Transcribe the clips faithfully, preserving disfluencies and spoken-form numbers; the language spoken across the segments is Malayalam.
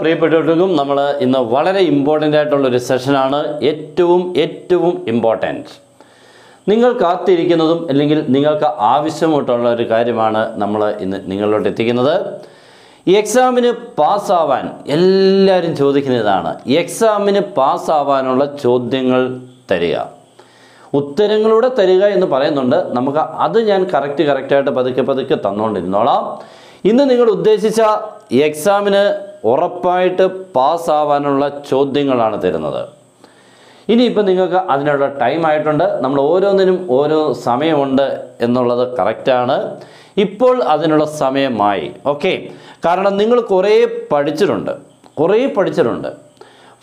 പ്രിയപ്പെട്ടവർക്കും നമ്മൾ ഇന്ന് വളരെ ഇമ്പോർട്ടൻ്റ് ആയിട്ടുള്ളൊരു സെഷനാണ്. ഏറ്റവും ഏറ്റവും ഇമ്പോർട്ടൻറ്റ്, നിങ്ങൾ കാത്തിരിക്കുന്നതും അല്ലെങ്കിൽ നിങ്ങൾക്ക് ആവശ്യമായിട്ടുള്ള ഒരു കാര്യമാണ് നമ്മൾ ഇന്ന് നിങ്ങളിലോട്ട് എത്തിക്കുന്നത്. ഈ എക്സാമിന് പാസ്സാവാൻ എല്ലാവരും ചോദിക്കുന്നതാണ്, എക്സാമിന് പാസ്സാവാനുള്ള ചോദ്യങ്ങൾ തരിക, ഉത്തരങ്ങളൂടെ തരിക എന്ന് പറയുന്നുണ്ട്. നമുക്ക് അത് ഞാൻ കറക്റ്റ് കറക്റ്റായിട്ട് പതുക്കെ പതുക്കെ തന്നുകൊണ്ടിരുന്നോളാം. ഇന്ന് നിങ്ങൾ ഉദ്ദേശിച്ച എക്സാമിന് ഉറപ്പായിട്ട് പാസ്സാവാനുള്ള ചോദ്യങ്ങളാണ് തരുന്നത്. ഇനിയിപ്പോൾ നിങ്ങൾക്ക് അതിനുള്ള ടൈം ആയിട്ടുണ്ട്. നമ്മൾ ഓരോന്നിനും ഓരോ സമയമുണ്ട് എന്നുള്ളത് കറക്റ്റാണ്. ഇപ്പോൾ അതിനുള്ള സമയമായി. ഓക്കെ, കാരണം നിങ്ങൾ കുറേ പഠിച്ചിട്ടുണ്ട്, കുറേ പഠിച്ചിട്ടുണ്ട്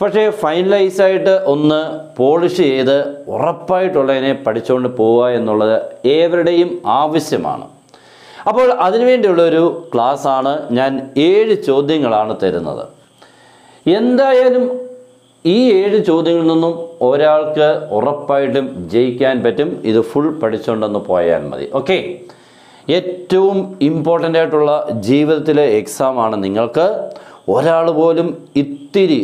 പക്ഷേ ഫൈനലൈസായിട്ട് ഒന്ന് പോളിഷ് ചെയ്ത് ഉറപ്പായിട്ടുള്ളതിനെ പഠിച്ചുകൊണ്ട് പോവുക എന്നുള്ളത് ഏവരുടെയും ആവശ്യമാണ്. അപ്പോൾ അതിനുവേണ്ടിയുള്ളൊരു ക്ലാസ്സാണ്. ഞാൻ ഏഴ് ചോദ്യങ്ങളാണ് തരുന്നത്. എന്തായാലും ഈ ഏഴ് ചോദ്യങ്ങളിൽ നിന്നും ഒരാൾക്ക് ഉറപ്പായിട്ടും ജയിക്കാൻ പറ്റും, ഇത് ഫുൾ പഠിച്ചുകൊണ്ടൊന്ന് പോയാൽ മതി. ഓക്കെ, ഏറ്റവും ഇമ്പോർട്ടൻ്റ് ആയിട്ടുള്ള ജീവിതത്തിലെ എക്സാമാണ്. നിങ്ങൾക്ക് ഒരാൾ പോലും ഇത്തിരി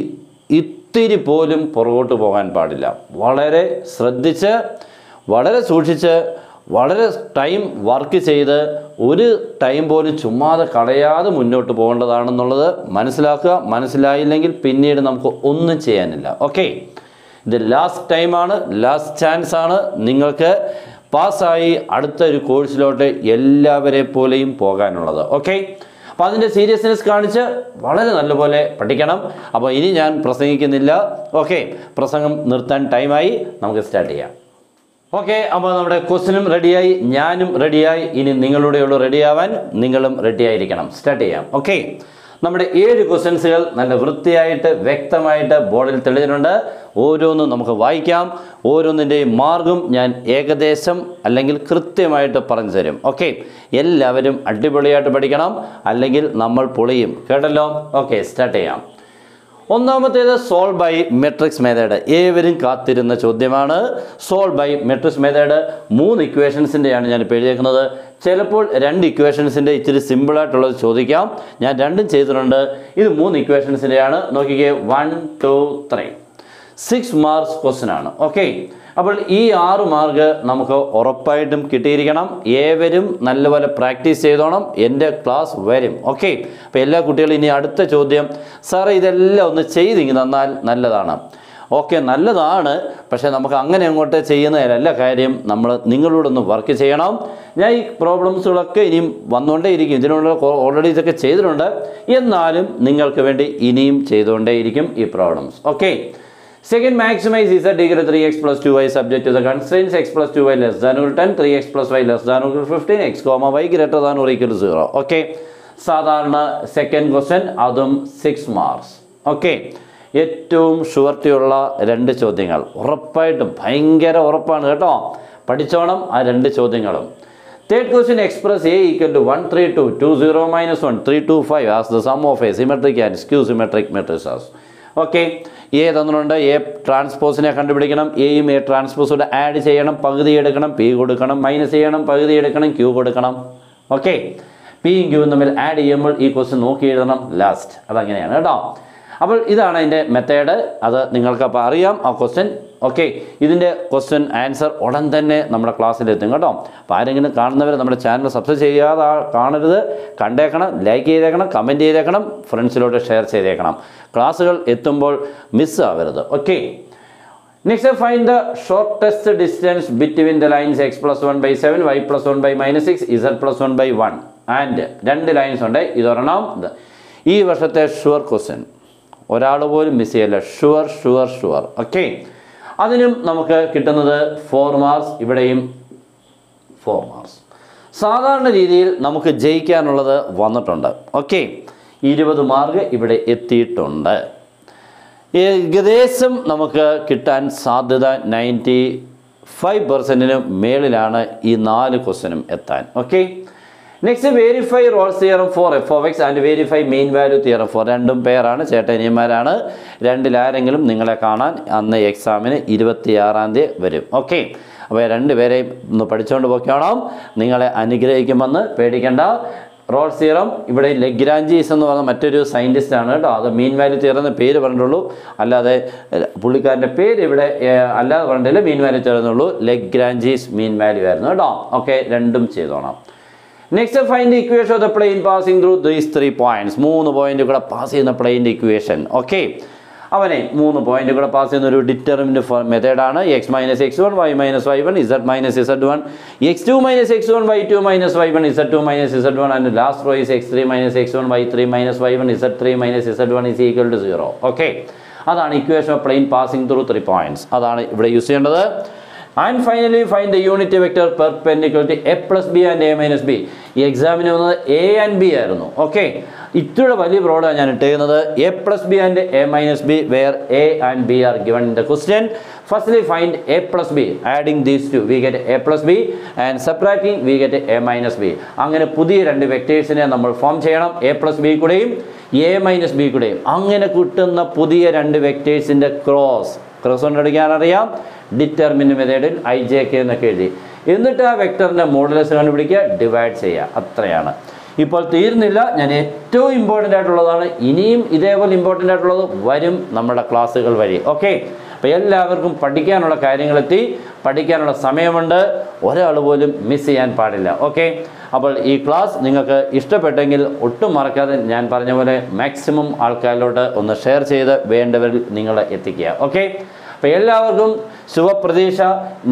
ഇത്തിരി പോലും പുറകോട്ട് പോകാൻ പാടില്ല. വളരെ ശ്രദ്ധിച്ച്, വളരെ സൂക്ഷിച്ച്, വളരെ ടൈം വർക്ക് ചെയ്ത് ഒരു ടൈം പോലും ചുമ്മാതെ കളയാതെ മുന്നോട്ട് പോകേണ്ടതാണെന്നുള്ളത് മനസ്സിലാക്കുക. മനസ്സിലായില്ലെങ്കിൽ പിന്നീട് നമുക്ക് ഒന്നും ചെയ്യാനില്ല. ഓക്കെ, ഇത് ലാസ്റ്റ് ടൈമാണ്, ലാസ്റ്റ് ചാൻസ് ആണ്. നിങ്ങൾക്ക് പാസ്സായി അടുത്തൊരു കോഴ്സിലോട്ട് എല്ലാവരെ പോലെയും പോകാനുള്ളത്. ഓക്കെ, അപ്പോൾ അതിൻ്റെ സീരിയസ്നെസ് കാണിച്ച് വളരെ നല്ലപോലെ പഠിക്കണം. അപ്പോൾ ഇനി ഞാൻ പ്രസംഗിക്കുന്നില്ല. ഓക്കെ, പ്രസംഗം നിർത്താൻ ടൈമായി, നമുക്ക് സ്റ്റാർട്ട് ചെയ്യാം. ഓക്കെ, അപ്പോൾ നമ്മുടെ ക്വസ്റ്റ്യനും റെഡിയായി, ഞാനും റെഡിയായി. ഇനി നിങ്ങളുടെയുള്ളൂ റെഡിയാവാൻ. നിങ്ങളും റെഡിയായിരിക്കണം. സ്റ്റാർട്ട് ചെയ്യാം. ഓക്കെ, നമ്മുടെ ഏഴ് ക്വസ്റ്റ്യൻസുകൾ നല്ല വൃത്തിയായിട്ട് വ്യക്തമായിട്ട് ബോർഡിൽ തെളിഞ്ഞിട്ടുണ്ട്. ഓരോന്നും നമുക്ക് വായിക്കാം. ഓരോന്നിൻ്റെയും മാർഗം ഞാൻ ഏകദേശം അല്ലെങ്കിൽ കൃത്യമായിട്ട് പറഞ്ഞു തരും. ഓക്കെ, എല്ലാവരും അടിപൊളിയായിട്ട് പഠിക്കണം, അല്ലെങ്കിൽ നമ്മൾ പൊളിയും. കേട്ടല്ലോ? ഓക്കെ, സ്റ്റാർട്ട് ചെയ്യാം. ഒന്നാമത്തേത് സോൾവ് ബൈ മെട്രിക്സ് മെത്തേഡ്. ഏവരും കാത്തിരുന്ന ചോദ്യമാണ്. സോൾവ് ബൈ മെട്രിക്സ് മെത്തേഡ് മൂന്ന് ഇക്വേഷൻസിൻ്റെയാണ് ഞാനിപ്പോൾ എഴുതിയേക്കുന്നത്. ചിലപ്പോൾ രണ്ട് ഇക്വേഷൻസിൻ്റെ ഇച്ചിരി സിമ്പിളായിട്ടുള്ളത് ചോദിക്കാം. ഞാൻ രണ്ടും ചെയ്തിട്ടുണ്ട്. ഇത് മൂന്ന് ഇക്വേഷൻസിൻ്റെയാണ്. നോക്കിക്കേ, one two three six marks question ആണ്. ഓക്കെ, അപ്പോൾ ഈ ആറ് മാർക്ക് നമുക്ക് ഉറപ്പായിട്ടും കിട്ടിയിരിക്കണം. ഏവരും നല്ലപോലെ പ്രാക്ടീസ് ചെയ്തോണം. എൻ്റെ ക്ലാസ് വരും. ഓക്കെ, അപ്പോൾ എല്ലാ കുട്ടികളും ഇനി അടുത്ത ചോദ്യം, സാറേ ഇതെല്ലാം ഒന്ന് ചെയ്തിങ്ങി തന്നാൽ നല്ലതാണ്. ഓക്കെ, നല്ലതാണ്. പക്ഷേ നമുക്ക് അങ്ങനെ അങ്ങോട്ട് ചെയ്യുന്നതിലല്ല കാര്യം. നമ്മൾ നിങ്ങളോടൊന്ന് വർക്ക് ചെയ്യണം. ഞാൻ ഈ പ്രോബ്ലംസുകളൊക്കെ ഇനിയും വന്നുകൊണ്ടേയിരിക്കും. ഇതിനുള്ള ഓൾറെഡി ഇതൊക്കെ ചെയ്തിട്ടുണ്ട്, എന്നാലും നിങ്ങൾക്ക് വേണ്ടി ഇനിയും ചെയ്തുകൊണ്ടേയിരിക്കും ഈ problems. Okay, second maximize z degree three x plus two y subject to the constraints x plus two y less than or ten, three x plus y less than or fifteen, x comma y greater than or equal to zero. Okay, സാധാരണ സെക്കൻഡ് ക്വസ്റ്റ്യൻ, അതും സിക്സ് മാർക്സ്. ഓക്കെ, ഏറ്റവും ഷുവർട്ടിയുള്ള രണ്ട് ചോദ്യങ്ങൾ. ഉറപ്പായിട്ടും ഭയങ്കര ഉറപ്പാണ് കേട്ടോ, പഠിച്ചോണം ആ രണ്ട് ചോദ്യങ്ങളും. Third question, express A equal to one three two two zero minus one three two five as the sum of a symmetric and skew symmetric matrix. Okay, A തന്നിട്ടുണ്ട്, എ ട്രാൻസ്പോസിനെ കണ്ടുപിടിക്കണം. എയും എ ട്രാൻസ്പോസോടെ ആഡ് ചെയ്യണം, പകുതി എടുക്കണം, പി കൊടുക്കണം, മൈനസ് ചെയ്യണം, പകുതി എടുക്കണം, ക്യൂ കൊടുക്കണം. ഓക്കെ, പിയും ക്യൂവും തമ്മിൽ ആഡ് ചെയ്യുമ്പോൾ ഈ ക്വസ്റ്റ്യൻ നോക്കി എഴുതണം ലാസ്റ്റ്. അതങ്ങനെയാണ് കേട്ടോ. അപ്പോൾ ഇതാണ് അതിൻ്റെ മെത്തേഡ്. അത് നിങ്ങൾക്ക് അപ്പോൾ അറിയാം ആ ക്വസ്റ്റ്യൻ. ഓക്കെ, ഇതിൻ്റെ ക്വസ്റ്റ്യൻ ആൻസർ ഉടൻ തന്നെ നമ്മുടെ ക്ലാസ്സിലെത്തും കേട്ടോ. അപ്പോൾ ആരെങ്കിലും കാണുന്നവർ നമ്മുടെ ചാനൽ സബ്സ്ക്രൈബ് ചെയ്യാതെ കാണരുത്. കണ്ടേക്കണം, ലൈക്ക് ചെയ്തേക്കണം, കമൻറ്റ് ചെയ്തേക്കണം, ഫ്രണ്ട്സിലോട്ട് ഷെയർ ചെയ്തേക്കണം. ക്ലാസ്സുകൾ എത്തുമ്പോൾ മിസ്സാവരുത്. Okay, next, find the shortest distance between the lines x plus one by seven y plus one by minus six z plus one by one and. രണ്ട് ലൈൻസ് ഉണ്ട്. ഇതൊരെണ്ണം. ഈ വർഷത്തെ ഷുവർ ക്വസ്റ്റ്യൻ, ഒരാൾ പോലും മിസ് ചെയ്യല്ല. Sure sure sure. ഓക്കെ, അതിനും നമുക്ക് കിട്ടുന്നത് ഫോർ മാർക്സ്. ഇവിടെയും ഫോർ മാർക്സ്. സാധാരണ രീതിയിൽ നമുക്ക് ജയിക്കാനുള്ളത് വന്നിട്ടുണ്ട്. ഓക്കെ, ഇരുപത് മാർക്ക് ഇവിടെ എത്തിയിട്ടുണ്ട്. ഏകദേശം നമുക്ക് കിട്ടാൻ സാധ്യത നയൻറ്റി ഫൈവ് പെർസെൻറ്റിന് മേളിലാണ് ഈ നാല് ക്വസ്റ്റ്യനും എത്താൻ. Okay, Next, verify Rolle's theorem for f of x and verify mean value theorem for രണ്ടും പേരാണ് ചേട്ടനിയന്മാരാണ്. രണ്ടിലാരെങ്കിലും നിങ്ങളെ കാണാൻ അന്ന് എക്സാമിന് ഇരുപത്തിയാറാം തീയതി വരും. ഓക്കെ, അപ്പോൾ രണ്ടുപേരെയും ഒന്ന് പഠിച്ചുകൊണ്ട് പോയിക്കോണം. നിങ്ങളെ അനുഗ്രഹിക്കുമെന്ന് പേടിക്കേണ്ട. റോൾസ് തിയറം ഇവിടെ ലഗ്രാഞ്ചീസ് എന്ന് പറഞ്ഞ മറ്റൊരു സയൻറ്റിസ്റ്റാണ് കേട്ടോ. അത് മീൻ വാല്യൂ തിയറം എന്ന് പേര് പറഞ്ഞിട്ടുള്ളൂ, അല്ലാതെ പുള്ളിക്കാരൻ്റെ പേര് ഇവിടെ അല്ലാതെ പറഞ്ഞിട്ടില്ല. മീൻ വാല്യൂ തിയറം എന്നുള്ളൂ, ലഗ്രാഞ്ചീസ് മീൻ വാല്യൂ ആയിരുന്നു കേട്ടോ. ഓക്കെ, രണ്ടും ചെയ്തോണം. Next, find equation of the plane passing through these three points. മൂന്ന് പോയിന്റ് കൂടെ പാസ് ചെയ്യുന്ന പ്ലെയിൻ്റെ ഇക്വേഷൻ. ഓക്കെ, അവനെ മൂന്ന് പോയിന്റ് കൂടെ പാസ് ചെയ്യുന്ന ഒരു ഡിറ്റർമിൻ്റ് മെത്തേഡാണ്. X minus x one, y minus y one, z minus z one, x two minus x one, y two minus y one, z two minus z one, and last row is x three minus x one, y three minus y one, z three minus z one is equal to zero. Okay, അതാണ് equation of plane passing through three points. അതാണ് ഇവിടെ യൂസ് ചെയ്യേണ്ടത്. And finally find the unit vector perpendicular to A plus B and A minus B. ഈ എക്സാമിന് വന്നത് എ ആൻഡ് ബി ആയിരുന്നു. ഓക്കെ, ഇത്രയുടെ വലിയ പ്രോബ്ലമാണ് ഞാൻ ഇട്ടേക്കുന്നത്. A plus B and A minus B, where A and B are given in the question. Firstly find A plus B, adding these two we get A plus B and subtracting we get A minus B. അങ്ങനെ പുതിയ രണ്ട് വെക്ടേഴ്സിനെ നമ്മൾ ഫോം ചെയ്യണം, എ പ്ലസ് ബി കൂടെയും എ മൈനസ് ബി കൂടെയും. അങ്ങനെ കിട്ടുന്ന പുതിയ രണ്ട് വെക്ടേഴ്സിൻ്റെ ക്രോസ് ക്രോസ് കൊണ്ടടിക്കാൻ അറിയാം, ഡിറ്റർമിൻ്റ് മെത്തേഡിൽ ഐ ജെ കെ എന്നൊക്കെ എഴുതി. എന്നിട്ട് ആ വെക്ടറിൻ്റെ മോഡുലസ് കണ്ടുപിടിക്കുക, ഡിവൈഡ് ചെയ്യുക. അത്രയാണ്. ഇപ്പോൾ തീർന്നില്ല. ഞാൻ ഏറ്റവും ഇമ്പോർട്ടൻ്റ് ആയിട്ടുള്ളതാണ്, ഇനിയും ഇതേപോലെ ഇമ്പോർട്ടൻ്റ് ആയിട്ടുള്ളത് വരും നമ്മുടെ ക്ലാസ്സുകൾ വഴി. ഓക്കെ, അപ്പോൾ എല്ലാവർക്കും പഠിക്കാനുള്ള കാര്യങ്ങളെത്തി, പഠിക്കാനുള്ള സമയമുണ്ട്, ഒരാൾ പോലും മിസ് ചെയ്യാൻ പാടില്ല. ഓക്കെ, അപ്പോൾ ഈ ക്ലാസ് നിങ്ങൾക്ക് ഇഷ്ടപ്പെട്ടെങ്കിൽ ഒട്ടും മറക്കാതെ ഞാൻ പറഞ്ഞ പോലെ മാക്സിമം ആൾക്കാരിലോട്ട് ഒന്ന് ഷെയർ ചെയ്ത് വേണ്ടവരിൽ നിങ്ങൾ എത്തിക്കുക. ഓക്കെ, അപ്പോൾ എല്ലാവർക്കും ശുഭപ്രതീക്ഷ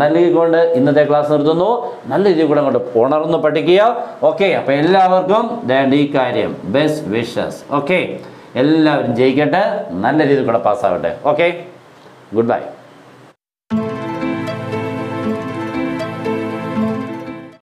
നൽകിക്കൊണ്ട് ഇന്നത്തെ ക്ലാസ് നിർത്തുന്നു. നല്ല രീതിയിൽ കൂടെ അങ്ങോട്ട് ഉണർന്ന് പഠിക്കുക. ഓക്കെ, അപ്പോൾ എല്ലാവർക്കും വേണ്ട ഈ കാര്യം, ബെസ്റ്റ് വിഷസ്. ഓക്കെ, എല്ലാവരും ജയിക്കട്ടെ, നല്ല രീതിയിൽ കൂടെ പാസ്സാവട്ടെ. Okay, good bye.